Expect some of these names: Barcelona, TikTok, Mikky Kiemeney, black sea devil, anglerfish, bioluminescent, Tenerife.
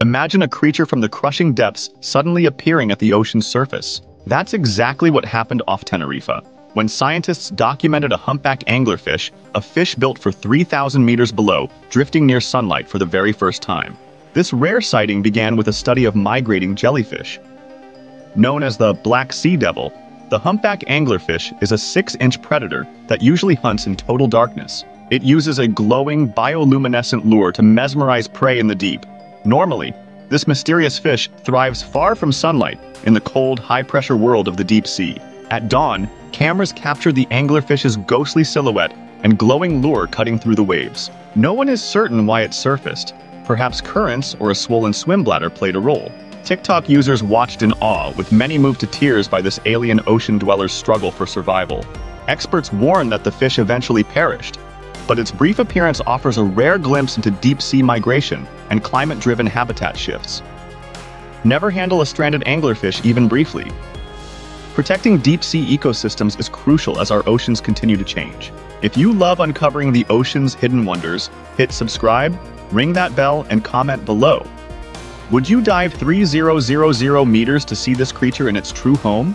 Imagine a creature from the crushing depths suddenly appearing at the ocean's surface. That's exactly what happened off Tenerife, when scientists documented a humpback anglerfish, a fish built for 3,000 meters below, drifting near sunlight for the very first time. This rare sighting began with a study of migrating jellyfish. Known as the black sea devil, the humpback anglerfish is a 6-inch predator that usually hunts in total darkness. It uses a glowing, bioluminescent lure to mesmerize prey in the deep. Normally, this mysterious fish thrives far from sunlight in the cold, high-pressure world of the deep sea. At dawn, cameras capture the anglerfish's ghostly silhouette and glowing lure cutting through the waves. No one is certain why it surfaced. Perhaps currents or a swollen swim bladder played a role. TikTok users watched in awe, with many moved to tears by this alien ocean dweller's struggle for survival. Experts warn that the fish eventually perished, but its brief appearance offers a rare glimpse into deep-sea migration and climate-driven habitat shifts. Never handle a stranded anglerfish even briefly. Protecting deep-sea ecosystems is crucial as our oceans continue to change. If you love uncovering the ocean's hidden wonders, hit subscribe, ring that bell, and comment below. Would you dive 3,000 meters to see this creature in its true home?